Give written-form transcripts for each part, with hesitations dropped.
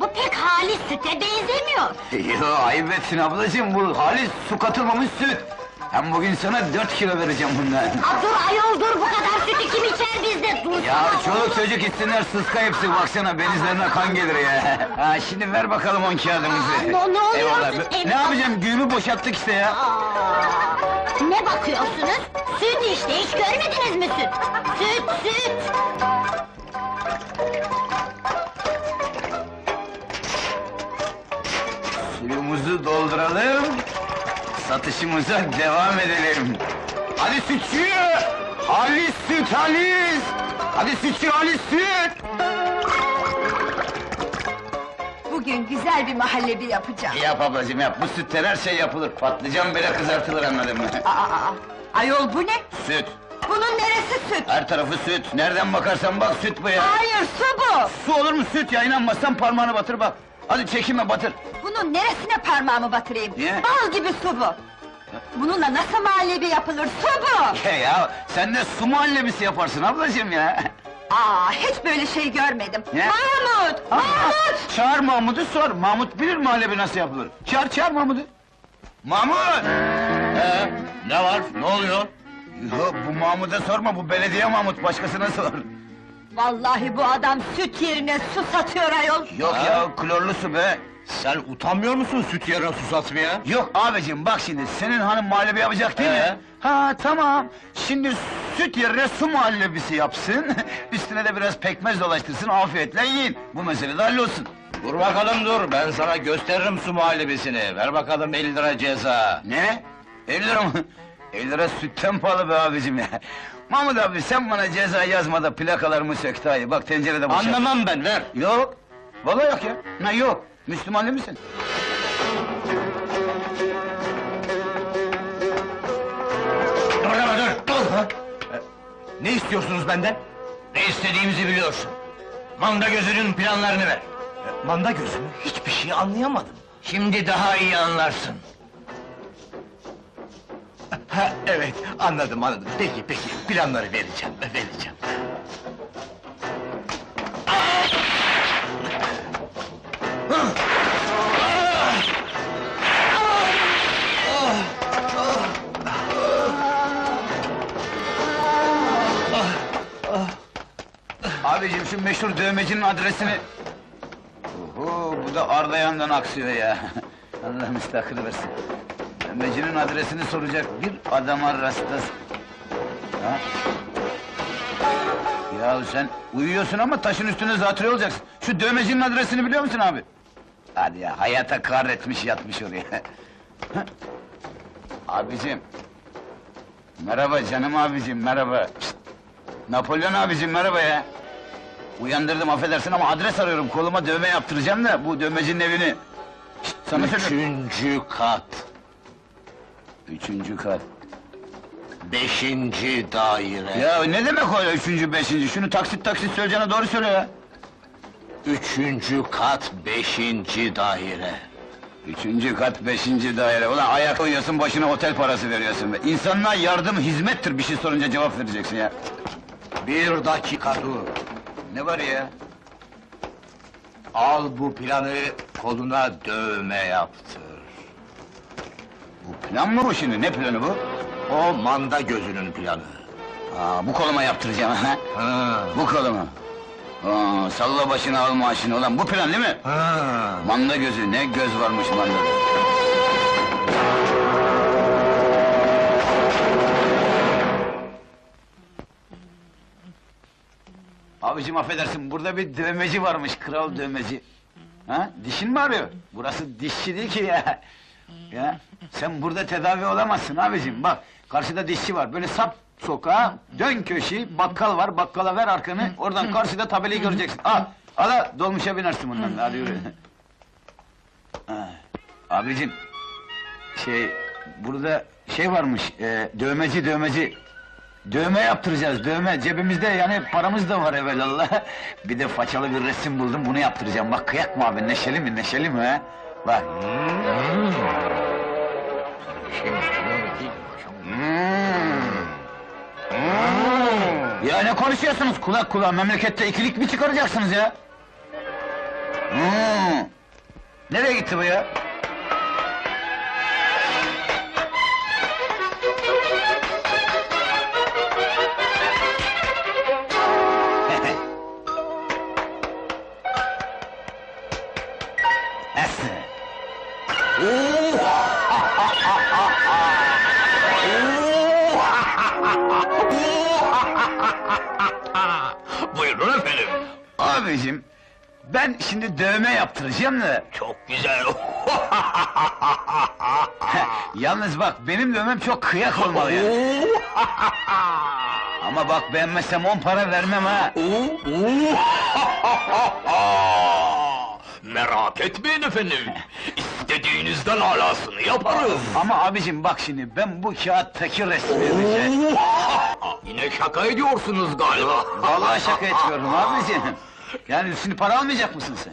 bu pek halis süte benzemiyor. Yoo, ayıp etsin ablacığım, bu halis su katılmamış süt. Hem bugün sana 4 kilo vereceğim bundan. Aa, dur ayol dur, bu kadar sütü kim içer bizde, dur! Ya çoluk çocuk içsinler, sıska hepsi, baksana benizlerine kan gelir ya! Ha, şimdi ver bakalım 10 kağıdımızı! Ne oluyor eyvallah. Siz evlat? Ne yapacağım, güğümü boşalttık işte ya! Ne bakıyorsunuz? Süt işte, hiç görmediniz mi süt? Süt, süt! Suyumuzu dolduralım, satışımıza devam edelim! Hadi sütçü! Halis süt, halis! Hadi sütçü, halis süt! Bugün güzel bir mahallebi yapacağım! Yap ablacığım yap, bu sütten her şey yapılır! Patlıcan bile kızartılır, anladın mı? Aa! Ayol bu ne? Süt! Bunun neresi süt? Her tarafı süt! Nereden bakarsan bak süt bu ya! Hayır, su bu! Su olur mu süt ya? İnanmazsan parmağını batır bak! Hadi çekinme, batır! Bunun neresine parmağımı batırayım? Niye? Bal gibi su bu! Bununla nasıl muhallebi yapılır, su bu! Ya, sen de su muhallebisi yaparsın ablacığım ya! Aa, hiç böyle şey görmedim! Ne? Mahmut! Aa, Mahmut! Çağır Mahmut'u sor, Mahmut bilir muhallebi nasıl yapılır! Çağır Mahmut'u! Mahmut! Ne var, ne oluyor? Yo, bu Mahmut'a sorma, bu belediye Mahmut, başkasına sor! Vallahi bu adam süt yerine su satıyor ayol! Yok ha? Ya, klorlu su be! Sen utanmıyor musun süt yerine su satmaya? Yok abicim, bak şimdi, senin hanım muhallebi yapacak değil mi? Ha tamam, şimdi süt yerine su muhallebisi yapsın, üstüne de biraz pekmez dolaştırsın, afiyetle yiyin! Bu mesele de hallolsun! Dur bakalım dur, ben sana gösteririm su muhallebisini, ver bakalım 50 lira ceza! Ne? 50 lira mı? 50 lira sütten pahalı be abicim ya! Mahmut abi, sen bana ceza yazmada plakalarımı sök dahi, bak tencerede boşalt! Anlamam ben, ver! Yok! Vallahi yok ya! Ne yok! Müslüman değil misin? Dur, dur! Ne istiyorsunuz benden? Ne istediğimizi biliyorsun! Manda gözünün planlarını ver! Manda gözünü? Hiçbir şey anlayamadım! Şimdi daha iyi anlarsın! Ha, evet, anladım. Peki, planları vereceğim. Abiciğim, şu meşhur dövmecinin adresini... Oho, bu da Ardayan'dan aksıyor ya! Allah müstakil versin! Dövmecinin adresini soracak bir adama rastlasın! Ha? Ya sen uyuyorsun ama taşın üstüne zatürre olacaksın! Şu dövmecinin adresini biliyor musun abi? Hadi ya, hayata kahretmiş yatmış oraya! Abiciğim! Merhaba canım abiciğim, merhaba! Pişt. Napolyon abiciğim, merhaba ya! Uyandırdım, affedersin ama adres arıyorum, koluma dövme yaptıracağım da, bu dövmecinin evini! Şişt, sana 3. kat! 3. kat! 5. daire! Ya ne demek öyle 3., 5.? Şunu taksit söyleyeceğine doğru söyle ya! 3. kat, 5. daire! 3. kat, 5. daire! Ulan ayak uyuyorsun, başına otel parası veriyorsun be! İnsanlığa yardım hizmettir, bir şey sorunca cevap vereceksin ya! 1 dakika dur! Ne var ya? Al bu planı, koluna dövme yaptır. Bu plan mı bu şimdi? Ne planı bu? O manda gözünün planı. Aa, bu koluma yaptıracağım ha? Ha. Bu koluma. Aa, salla başını al maaşını, ulan bu plan değil mi? Ha. Manda gözü, ne göz varmış manda. Abiciğim affedersin, burada bir dövmeci varmış, kral dövmeci. Ha? Dişin mi arıyor? Burası dişçi değil ki ya! Ya, sen burada tedavi olamazsın abiciğim, bak! Karşıda dişçi var, böyle sap sokağa, dön köşeyi, bakkal var, bakkala ver arkanı, oradan karşıda tabelayı göreceksin, al! Dolmuşa binersin bundan, hadi yürü! Abiciğim, burada varmış, dövmeci! Dövme yaptıracağız, dövme! Cebimizde, yani paramız da var evelallah! Bir de façalı bir resim buldum, bunu yaptıracağım, bak kıyak mı abi, neşeli mi he? Bak! Ya ne konuşuyorsunuz, kulak memlekette ikilik mi çıkaracaksınız ya? Nereye gitti bu ya? Buyurun efendim. Abicim, ben şimdi dövme yaptıracağım da... Çok güzel! Yalnız bak, benim dövmem çok kıyak olmalı yani. Ama bak, beğenmezsem 10 para vermem ha! Merak etmeyin efendim! İstediğinizden alasını yaparız! Ama abicim bak şimdi, ben bu kağıttaki resmi edeceğim! Yine şaka ediyorsunuz galiba! Vallahi şaka etmiyorum abicim! Yani üstünü para almayacak mısın sen?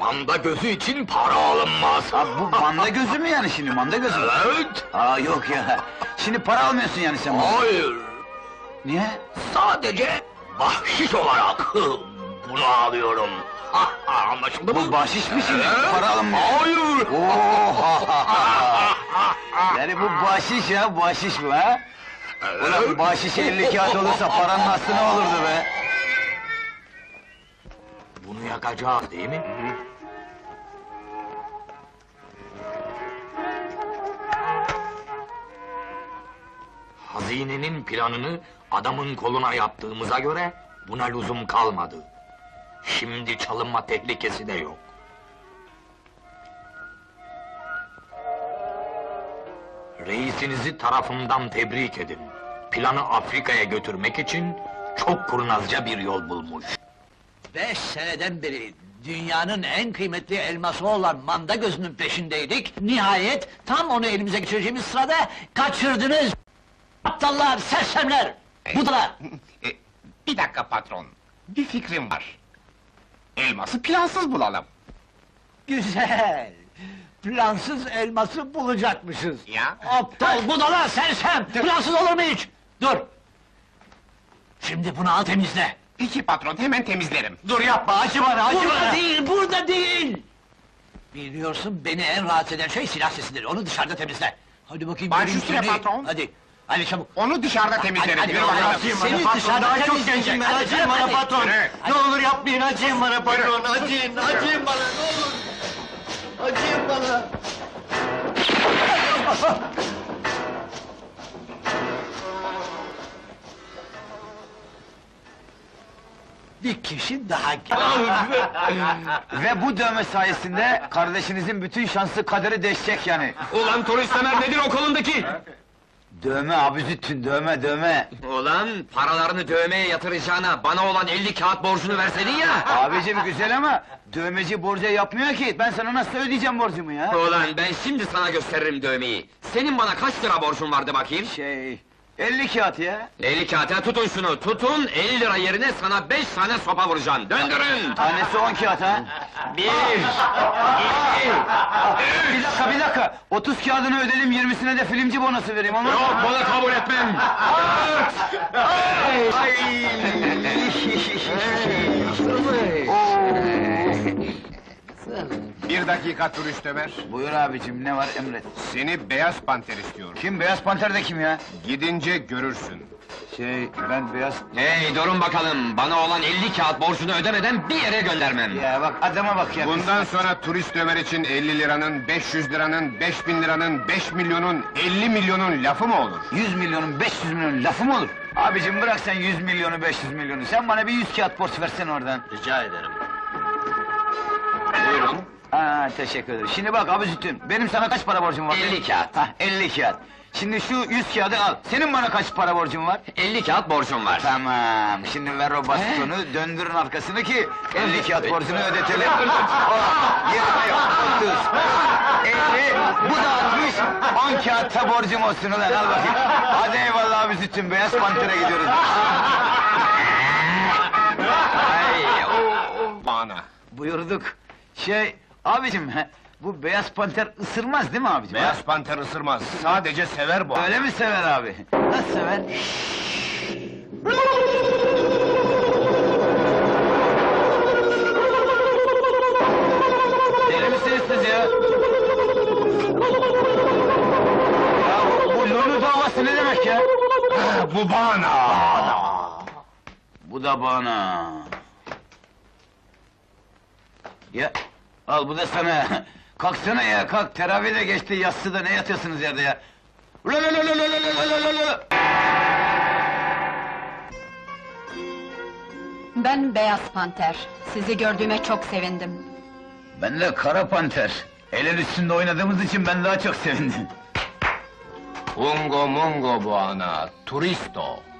Manda gözü için para alınmaz! Ha, bu manda gözü mü yani şimdi, manda gözü mü? Evet! Aa yok ya! Şimdi para almıyorsun yani sen bunu! Hayır! Niye? Sadece bahşiş olarak bunu alıyorum! Anlaşıldı mı? Bu bahşiş mi şimdi? Evet. Para alınmıyor! Hayır! Yani bu bahşiş ya, bahşiş bu ha! Evet. Ulan bahşiş 50 kağıt olursa paranın aslı ne olurdu be! Bunu yakacağız değil mi? Hazinenin planını adamın koluna yaptığımıza göre buna lüzum kalmadı. Şimdi çalınma tehlikesi de yok. Reisinizi tarafımdan tebrik edin. Planı Afrika'ya götürmek için çok kurnazca bir yol bulmuş. 5 seneden beri dünyanın en kıymetli elması olan manda gözünün peşindeydik. Nihayet tam onu elimize geçireceğimiz sırada kaçırdınız. Aptallar, sersemler, budalar. Bir dakika patron, bir fikrim var. Elması plansız bulalım. Güzel. Plansız elması bulacakmışız. Ya. Aptal, budalar, sersem, plansız olur mu hiç? Dur. Şimdi bunu al temizle. Peki patron, hemen temizlerim! Dur yapma, acı bana, acı bana! Burada değil, burada değil! Biliyorsun, beni en rahatsız eden şey silah sesidir, onu dışarıda temizle! Hadi bakayım, baş üstüne patron! Hadi, hadi çabuk! Onu dışarıda temizlerim, hadi, yürü bakalım! Seni dışarıda temizleyeceğim ben, acıyın bana patron! Ne olur yapmayın, acıyın bana patron, acıyın, acıyın bana, ne olur! Acıyın bana! Bir kişi daha geldi. Ve bu dövme sayesinde kardeşinizin bütün şansı kaderi değişecek yani. Ulan turist Ömer nedir o kolundaki? Dövme abüzüttün, dövme dövme! Ulan paralarını dövmeye yatıracağına bana olan 50 kağıt borcunu verseydin ya! Abicim güzel ama dövmeci borca yapmıyor ki, ben sana nasıl ödeyeceğim borcumu ya? Ulan ben şimdi sana gösteririm dövmeyi! Senin bana kaç lira borcun vardı bakayım? 50 kağıt ya! 50 kağıt ya, tutun şunu, tutun! 50 lira yerine sana 5 tane sopa vuracağım, döndürün! Tanesi 10 kağıt ha! 1, 2, 3! Bir dakika, bir dakika! 30 kağıdını ödelim, 20'sine de filmci bonosu vereyim, olmaz mı? Yok, bana kabul etmem! 4! Ay! Bir dakika turist Ömer! Buyur abicim, ne var emret? Seni Beyaz Panter istiyorum. Kim, Beyaz Panter de kim ya? Gidince görürsün. Ben Beyaz... Hey, durun bakalım! Bana olan 50 kağıt borcunu ödemeden bir yere göndermem! Ya bak, adama bak ya! Bundan sonra turist Ömer için 50 liranın, 500 liranın, 5000 liranın, 5 milyonun, 50 milyonun lafı mı olur? 100 milyonun, 500 milyonun lafı mı olur? Abicim bırak sen 100 milyonu, 500 milyonu, sen bana bir 100 kağıt borç versene oradan! Rica ederim! Buyurun! Haa, teşekkür ederim. Şimdi bak abicim, benim sana kaç para borcum var? 50 kağıt. Hah, 50 kağıt. Şimdi şu 100 kağıdı al, senin bana kaç para borcun var? 50 kağıt borcum var. Tamam, şimdi ver o bastonu, döndürün arkasını ki... 50 kağıt borcunu ödetelim. 20, 30, 50, bu da 60, 10 kağıtta borcum olsun ulan, al bakayım. Hadi eyvallah abicim, Beyaz Panter'e gidiyoruz. Bana. Buyurduk. Abicim, bu Beyaz Panter ısırmaz değil mi abicim? Beyaz Panter ısırmaz, sadece sever bu. Öyle mi sever abi? Nasıl sever? da bana. Ya, al bu da sana. Kalksana ya, kalk. Teravih de geçti, yatsı da ne yatıyorsunuz yerde ya? Ben Beyaz Panter. Sizi gördüğüme çok sevindim. Ben de Kara Panter. Eller üstünde oynadığımız için ben daha çok sevindim. Ungo mungo buana, turisto.